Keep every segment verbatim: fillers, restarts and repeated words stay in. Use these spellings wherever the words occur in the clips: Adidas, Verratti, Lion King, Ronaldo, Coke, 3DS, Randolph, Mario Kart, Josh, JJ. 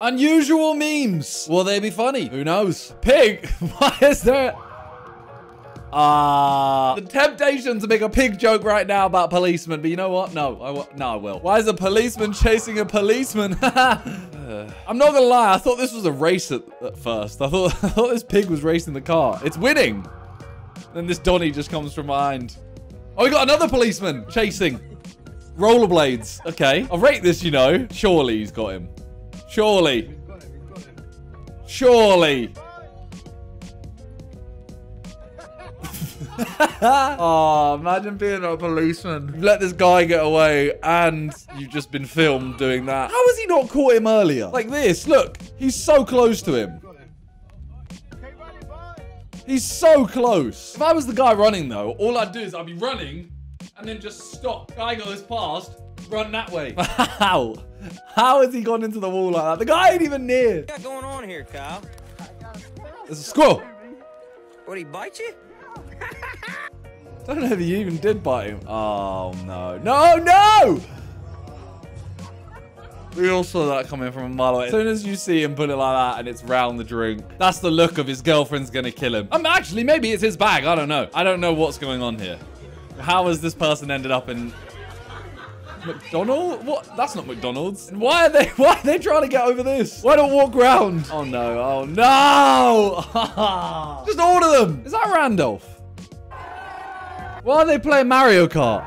Unusual memes. Will they be funny? Who knows? Pig. Why is there? Ah, uh, the temptation to make a pig joke right now about policemen, but you know what? No, I w no, I will. Why is a policeman chasing a policeman? I'm not gonna lie. I thought this was a race at, at first. I thought I thought this pig was racing the car. It's winning. Then this Donnie just comes from behind. Oh, we got another policeman chasing. Rollerblades. Okay, I'll rate this. You know, surely he's got him. Surely. We've got him, we've got him. Surely. Oh, imagine being a policeman. You've let this guy get away and you've just been filmed doing that. How has he not caught him earlier? Like this, look. He's so close to him. He's so close. If I was the guy running though, all I'd do is I'd be running and then just stop. Guy goes past, run that way. Wow. How has he gone into the wall like that? The guy ain't even near. What's going on here, Kyle? There's a squirrel. What, he bite you? I don't know if he even did bite him. Oh, no. No, no! We all saw that coming from a mile away. As soon as you see him put it like that and it's round the drink, that's the look of his girlfriend's gonna kill him. Um, actually, maybe it's his bag. I don't know. I don't know what's going on here. How has this person ended up in... McDonald's? What? That's not McDonald's. Why are they? Why are they trying to get over this? Why don't walk round? Oh no! Oh no! Just order them. Is that Randolph? Why are they playing Mario Kart?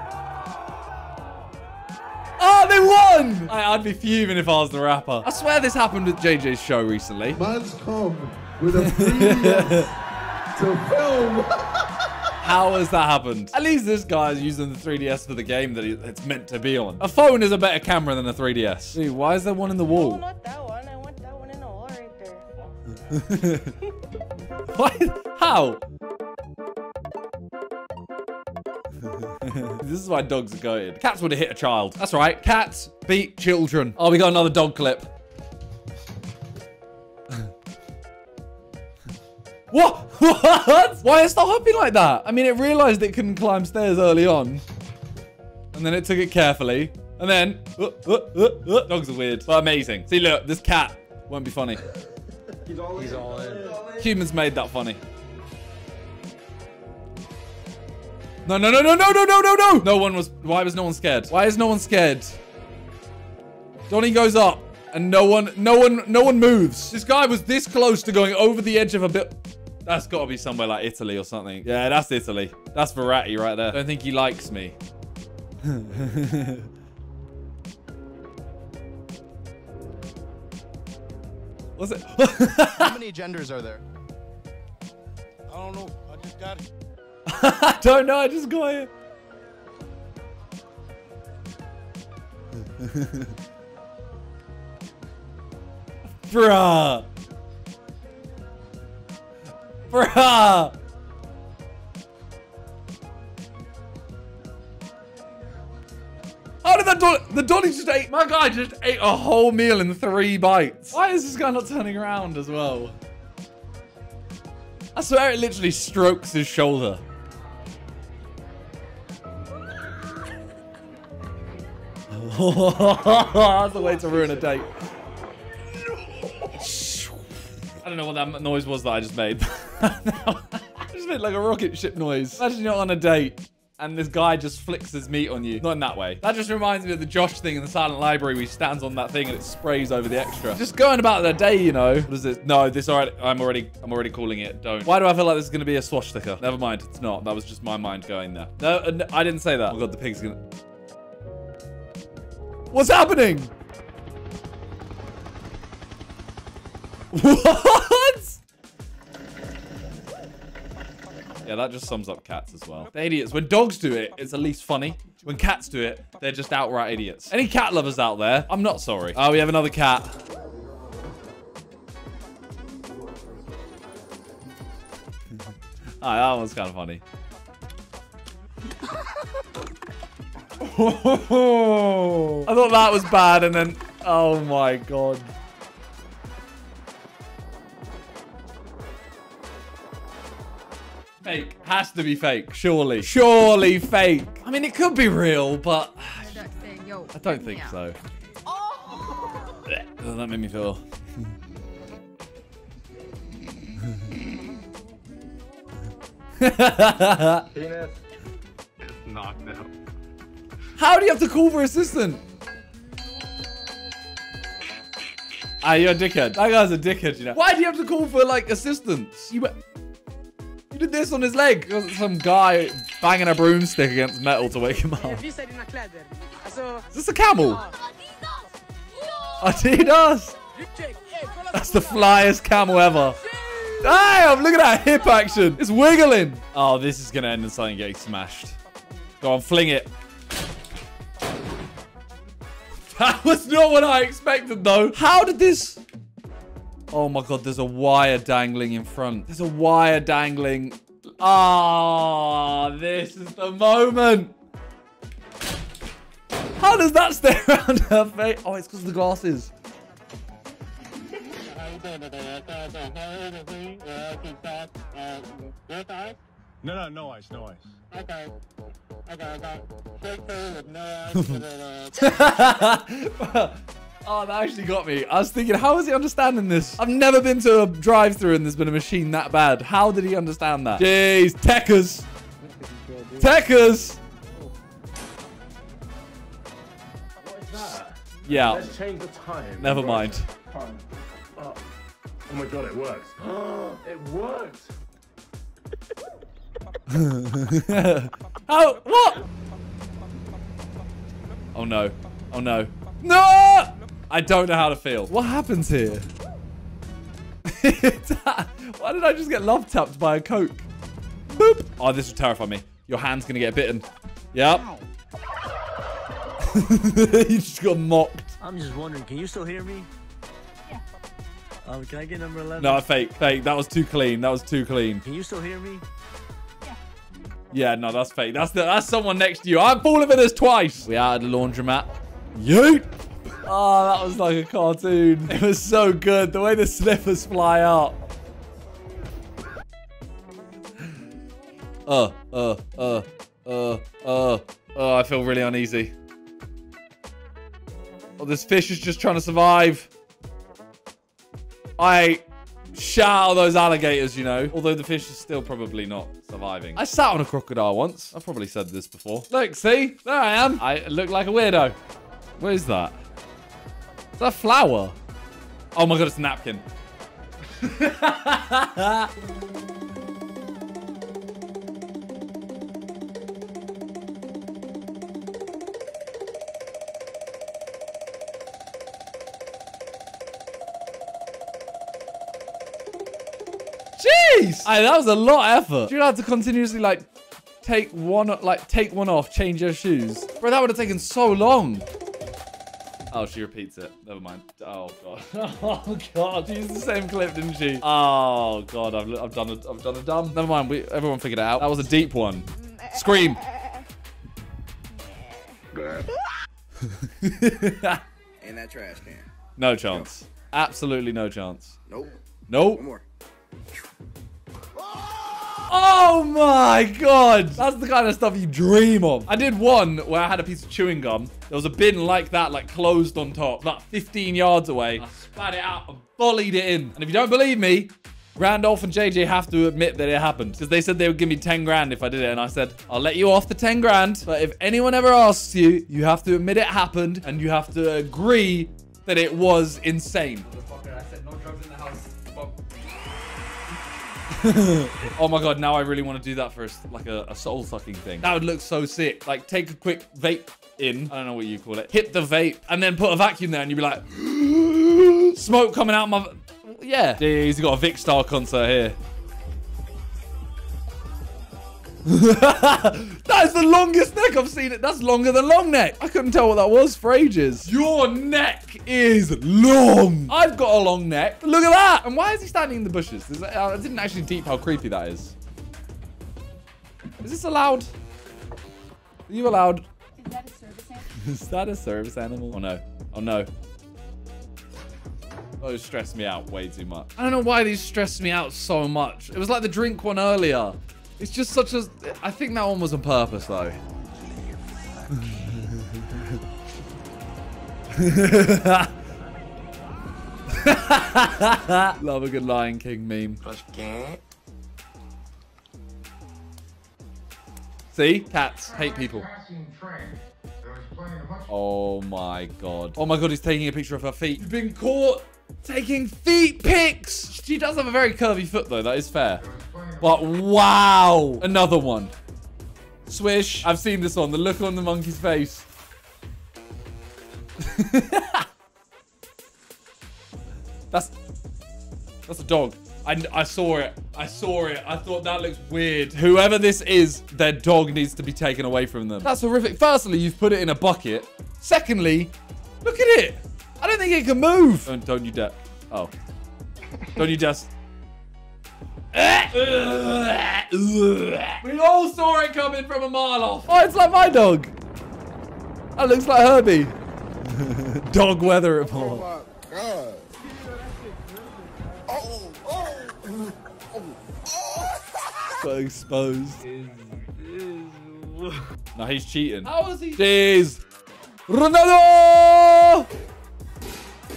Oh, they won! I, I'd be fuming if I was the rapper. I swear this happened at J J's show recently. Man's come with a to film. How has that happened? At least this guy's using the three D S for the game that it's meant to be on. A phone is a better camera than a three D S. Dude, why is there one in the wall? No, not that one. I want that one in the wall right there. Why? How? This is why dogs are goated. Cats would have hit a child. That's right. Cats beat children. Oh, we got another dog clip. What? What? Why is it hopping like that? I mean, it realized it couldn't climb stairs early on. And then it took it carefully. And then... Uh, uh, uh, uh. Dogs are weird, but amazing. See, look, this cat won't be funny. He's all in. He's all in. Humans made that funny. No, no, no, no, no, no, no, no, no. No one was... Why was no one scared? Why is no one scared? Donnie goes up and no one, no one, no one moves. This guy was this close to going over the edge of a bit... That's got to be somewhere like Italy or something. Yeah, that's Italy. That's Verratti right there. I don't think he likes me. What's it? How many genders are there? I don't know. I just got it. I don't know. I just got it. Bruh. Bruh! How did that Donnie? The Donnie just ate. My guy just ate a whole meal in three bites. Why is this guy not turning around as well? I swear it literally strokes his shoulder. That's the way to ruin a date. I don't know what that noise was that I just made. I just made like a rocket ship noise. Imagine you're on a date and this guy just flicks his meat on you. Not in that way. That just reminds me of the Josh thing in the silent library where he stands on that thing and it sprays over the extra. Just going about their day, you know. What is this? No, this already, I'm already, I'm already calling it. Don't. Why do I feel like this is going to be a swastika? Never mind. It's not. That was just my mind going there. No, no I didn't say that. Oh God, the pig's going to... What's happening? What? Yeah, that just sums up cats as well. They're idiots. When dogs do it, it's at least funny. When cats do it, they're just outright idiots. Any cat lovers out there, I'm not sorry. Oh, we have another cat. Ah, oh, that one's kind of funny. I thought that was bad and then... Oh my God. Fake. Has to be fake, surely. Surely fake. I mean, it could be real, but I don't think so. Oh. That made me feel... Penis is knocked out. How do you have to call for assistant? Ah, you're a dickhead. That guy's a dickhead, you know. Why do you have to call for, like, assistance? You, you did this on his leg. Some guy banging a broomstick against metal to wake him up. Is this a camel? Adidas! That's the flyest camel ever. Damn, look at that hip action. It's wiggling. Oh, this is going to end in something getting smashed. Go on, fling it. That was not what I expected, though. How did this... Oh, my God, there's a wire dangling in front. There's a wire dangling. Ah, oh, this is the moment. How does that stay around her face? Oh, it's because of the glasses. No, no, no ice, no ice. Okay. Okay, okay. Shake her with no ice. Oh, that actually got me. I was thinking, how is he understanding this? I've never been to a drive-thru and there's been a machine that bad. How did he understand that? Jeez, Tekkers. Tekkers. What is that? Yeah. Let's change the time. Never mind. Time. Oh. Oh my God, it works. It worked. Oh, what? Oh no. Oh no. No! I don't know how to feel. What happens here? Why did I just get love tapped by a Coke? Boop. Oh, this will terrify me. Your hand's gonna get bitten. Yep. You just got mocked. I'm just wondering, can you still hear me? Yeah. Um, can I get number eleven? No, fake, fake. That was too clean. That was too clean. Can you still hear me? Yeah, no, that's fake. That's the, that's someone next to you. I'm falling for this twice. We out at the laundromat. Yeet. Oh, that was like a cartoon. It was so good. The way the slippers fly up. Uh, uh, uh, uh, uh. Oh, I feel really uneasy. Oh, this fish is just trying to survive. I... Shout out those alligators, you know. Although the fish is still probably not surviving. I sat on a crocodile once. I've probably said this before. Look, see? There I am. I look like a weirdo. What is that? Is that a flower? Oh my God, it's a napkin. I, that was a lot of effort. You'd have to continuously like take one, like take one off, change your shoes, bro. That would have taken so long. Oh, she repeats it. Never mind. Oh God. Oh God. She used the same clip, didn't she? Oh God. I've I've done a, I've done a dumb. Never mind. We everyone figured it out. That was a deep one. Scream. In that trash can. No chance. No. Absolutely no chance. Nope. Nope. One more. Oh my God. That's the kind of stuff you dream of. I did one where I had a piece of chewing gum. There was a bin like that, like closed on top, about fifteen yards away. I spat it out and volleyed it in. And if you don't believe me, Randolph and J J have to admit that it happened. Because they said they would give me ten grand if I did it. And I said, I'll let you off the ten grand. But if anyone ever asks you, you have to admit it happened. And you have to agree that it was insane. Motherfucker, I said no drugs in the house. Oh my God, now I really want to do that for a, like a, a soul sucking thing. That would look so sick. Like take a quick vape in, I don't know what you call it, hit the vape and then put a vacuum there and you'd be like, smoke coming out my, yeah. Dude, he's got a Vic Star concert here. That is the longest neck I've seen it. That's longer than long neck. I couldn't tell what that was for ages. Your neck is long. I've got a long neck. Look at that. And why is he standing in the bushes? That, I didn't actually deep how creepy that is. Is this allowed? Are you allowed? Is that a service animal? Is that a service animal? Oh no. Oh no. Those stress me out way too much. I don't know why these stress me out so much. It was like the drink one earlier. It's just such a... I think that one was on purpose, though. Love a good Lion King meme. See? Cats hate people. Oh my god. Oh my god, he's taking a picture of her feet. You've been caught taking feet pics. She does have a very curvy foot though, that is fair. But wow. Another one. Swish. I've seen this one. The look on the monkey's face. That's... That's a dog. I, I saw it. I saw it. I thought that looks weird. Whoever this is, their dog needs to be taken away from them. That's horrific. Firstly, you've put it in a bucket. Secondly, look at it. I don't think it can move. Don't, don't you dare. Oh. Don't you just... We all saw it coming from a mile off. Oh, it's like my dog. That looks like Herbie. Dog weather report. Oh my god. Oh, oh, oh, oh. Got exposed. Now he's cheating. How is he? Jeez. Ronaldo!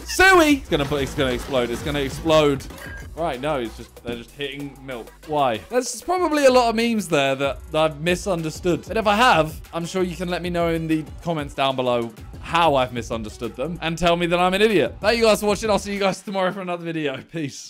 Suey! It's gonna, it's gonna explode. It's gonna explode. Right, no, it's just, they're just hitting milk. Why? There's probably a lot of memes there that I've misunderstood. But if I have, I'm sure you can let me know in the comments down below how I've misunderstood them and tell me that I'm an idiot. Thank you guys for watching. I'll see you guys tomorrow for another video. Peace.